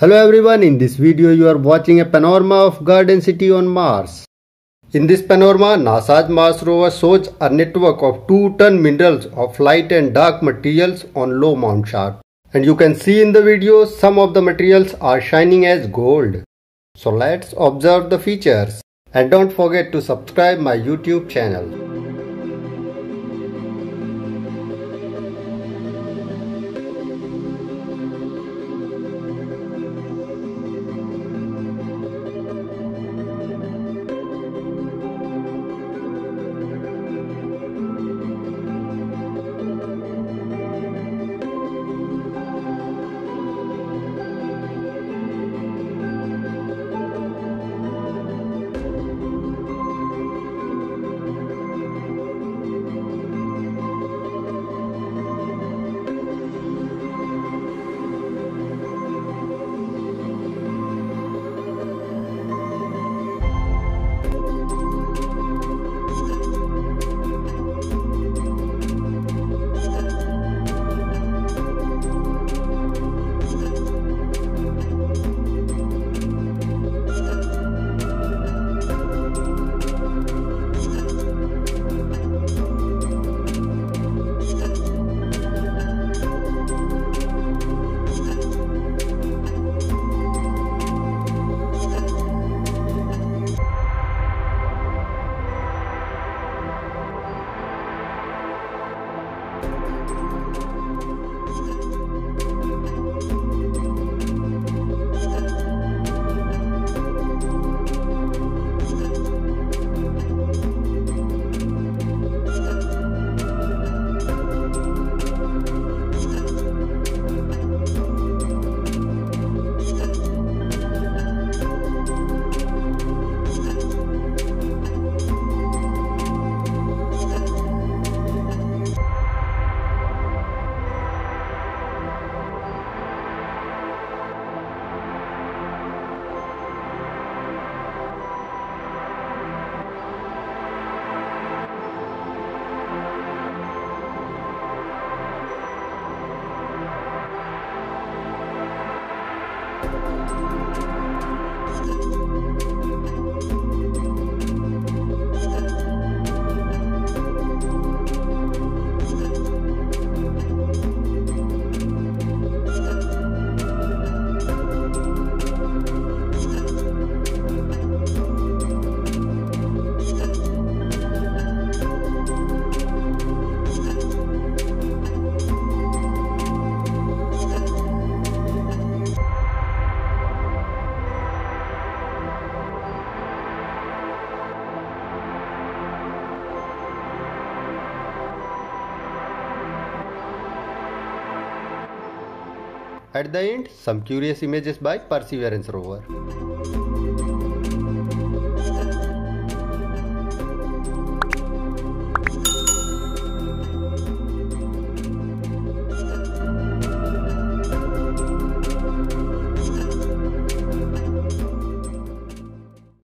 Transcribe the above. Hello everyone, in this video you are watching a panorama of Garden City on Mars. In this panorama, NASA's Mars rover shows a network of 2-ton minerals of light and dark materials on low Mount Sharp. And you can see in the video some of the materials are shining as gold. So let's observe the features. And don't forget to subscribe my YouTube channel. At the end, some curious images by Perseverance Rover.